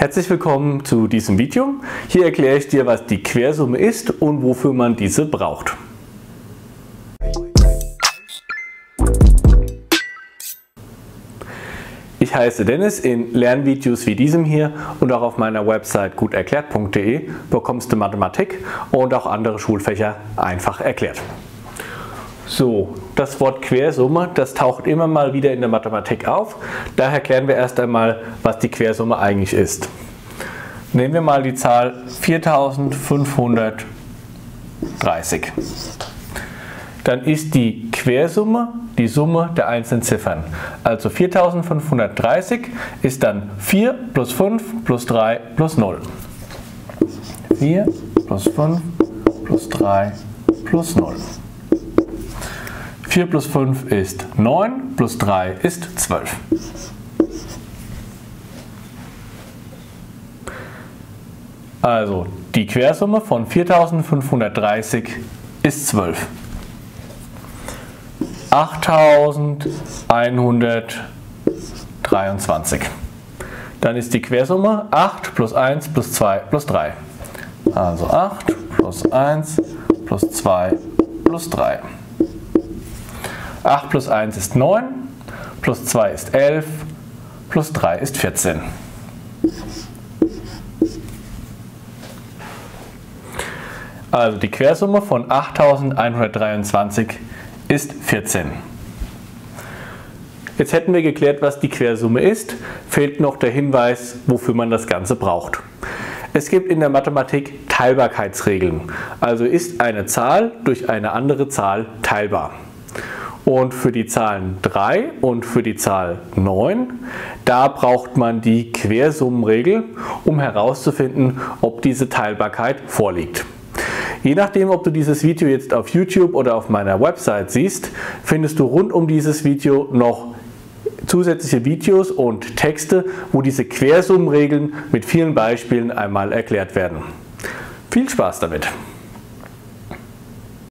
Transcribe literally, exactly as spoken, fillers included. Herzlich willkommen zu diesem Video. Hier erkläre ich dir, was die Quersumme ist und wofür man diese braucht. Ich heiße Dennis, in Lernvideos wie diesem hier und auch auf meiner Website guterklärt punkt de bekommst du Mathematik und auch andere Schulfächer einfach erklärt. So, das Wort Quersumme, das taucht immer mal wieder in der Mathematik auf. Daher klären wir erst einmal, was die Quersumme eigentlich ist. Nehmen wir mal die Zahl viertausendfünfhundertdreißig. Dann ist die Quersumme die Summe der einzelnen Ziffern. Also viertausendfünfhundertdreißig ist dann vier plus fünf plus drei plus null. vier plus fünf plus drei plus null. vier plus fünf ist neun, plus drei ist zwölf. Also die Quersumme von viertausendfünfhundertdreißig ist zwölf. achttausendeinhundertdreiundzwanzig. Dann ist die Quersumme acht plus eins plus zwei plus drei. Also acht plus eins plus zwei plus drei. acht plus eins ist neun, plus zwei ist elf, plus drei ist vierzehn. Also die Quersumme von achttausendeinhundertdreiundzwanzig ist vierzehn. Jetzt hätten wir geklärt, was die Quersumme ist, fehlt noch der Hinweis, wofür man das Ganze braucht. Es gibt in der Mathematik Teilbarkeitsregeln, also ist eine Zahl durch eine andere Zahl teilbar. Und für die Zahlen drei und für die Zahl neun, da braucht man die Quersummenregel, um herauszufinden, ob diese Teilbarkeit vorliegt. Je nachdem, ob du dieses Video jetzt auf YouTube oder auf meiner Website siehst, findest du rund um dieses Video noch zusätzliche Videos und Texte, wo diese Quersummenregeln mit vielen Beispielen einmal erklärt werden. Viel Spaß damit!